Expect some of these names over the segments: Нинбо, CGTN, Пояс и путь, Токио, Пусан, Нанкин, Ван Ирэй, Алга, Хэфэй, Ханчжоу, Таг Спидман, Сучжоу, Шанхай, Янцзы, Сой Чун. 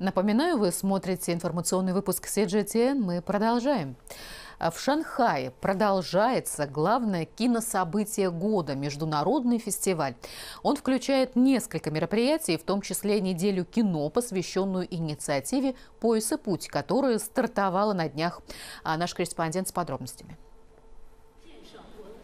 Напоминаю, вы смотрите информационный выпуск CGTN. Мы продолжаем. В Шанхае продолжается главное кинособытие года – международный фестиваль. Он включает несколько мероприятий, в том числе неделю кино, посвященную инициативе «Пояс и путь», которая стартовала на днях. А наш корреспондент с подробностями.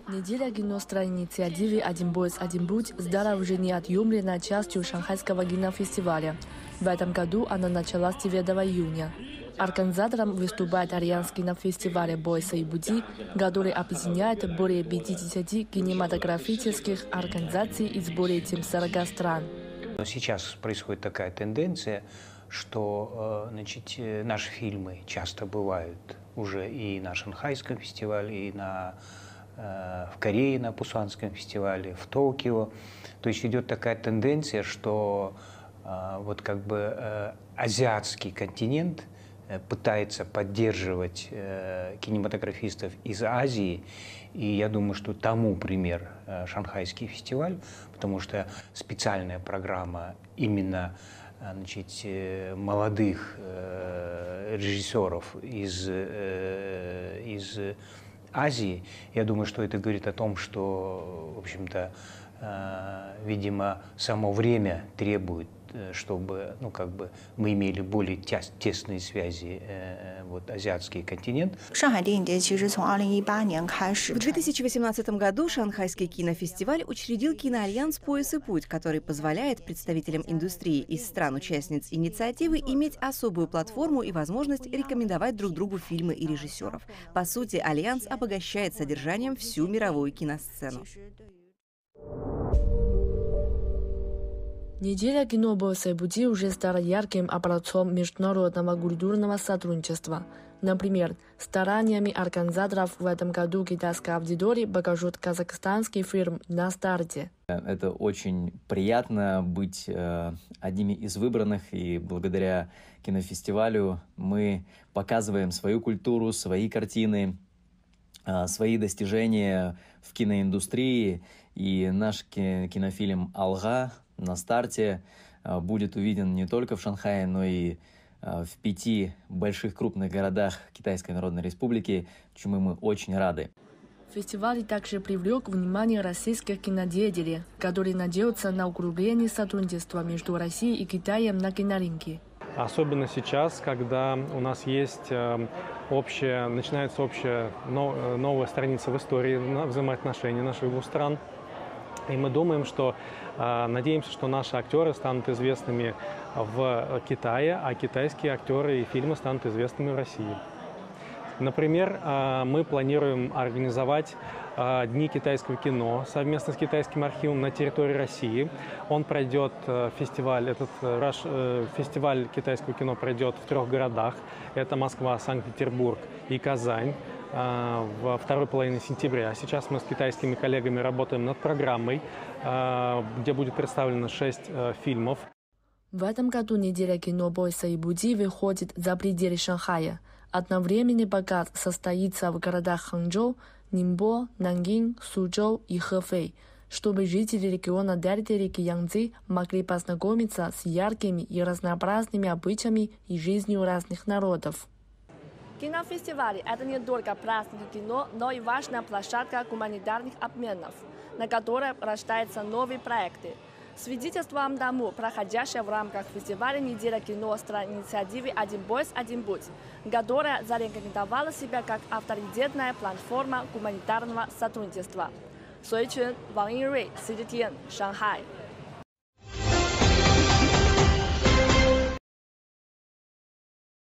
Неделя кино инициативы «Один пояс, один путь» стала уже неотъемлемой частью Шанхайского кинофестиваля. В этом году она началась 9 июня. Организатором выступает альянс кинофестиваля «Пояса и пути», который объединяет более 50 кинематографических организаций из более чем 40 стран. Сейчас происходит такая тенденция, что наши фильмы часто бывают уже и на Шанхайском фестивале, и в Корее на Пусанском фестивале, в Токио. То есть идет такая тенденция, что вот как бы азиатский континент пытается поддерживать кинематографистов из Азии. И я думаю, что тому пример Шанхайский фестиваль, потому что специальная программа именно молодых режиссеров из Азии, я думаю, что это говорит о том, что, в общем-то, видимо, само время требует, чтобы, мы имели более тесные связи, азиатский континент. В 2018 году Шанхайский кинофестиваль учредил киноальянс «Пояс и путь», который позволяет представителям индустрии из стран-участниц инициативы иметь особую платформу и возможность рекомендовать друг другу фильмы и режиссеров. По сути, альянс обогащает содержанием всю мировую киносцену. Неделя кино «Пояса и пути» уже стала ярким образцом международного культурного сотрудничества. Например, стараниями организаторов в этом году китайской аудитории покажут казахстанский фильм «На старте». Это очень приятно быть одними из выбранных, и благодаря кинофестивалю мы показываем свою культуру, свои картины, свои достижения в киноиндустрии, и наш кинофильм «Алга» на старте будет увиден не только в Шанхае, но и в 5 больших крупных городах Китайской Народной Республики, чему мы очень рады. Фестиваль также привлек внимание российских кинодеятелей, которые надеются на укрепление сотрудничества между Россией и Китаем на кинорынке. Особенно сейчас, когда у нас есть начинается новая страница в истории взаимоотношений наших двух стран. И мы думаем, что, надеемся, что наши актеры станут известными в Китае, а китайские актеры и фильмы станут известными в России. Например, мы планируем организовать Дни китайского кино совместно с Китайским архивом на территории России. Он пройдет, фестиваль китайского кино пройдет в 3 городах. Это Москва, Санкт-Петербург и Казань. Во второй половине сентября. Сейчас мы с китайскими коллегами работаем над программой, где будет представлено 6 фильмов. В этом году неделя кино «Пояса и пути» выходит за пределы Шанхая. Одновременный показ состоится в городах Ханчжоу, Нинбо, Нанкин, Сучжоу и Хэфэй, чтобы жители региона дельты реки Янцзы могли познакомиться с яркими и разнообразными обычаями и жизнью разных народов. Кинофестиваль – это не только праздник кино, но и важная площадка гуманитарных обменов, на которой рождаются новые проекты. Свидетельством тому, проходящая в рамках фестиваля неделя кино стран инициативы «Один пояс, один путь», которая зарекомендовала себя как авторитетная платформа гуманитарного сотрудничества. Сой Чун, Ван Ирэй, CGTN, Шанхай.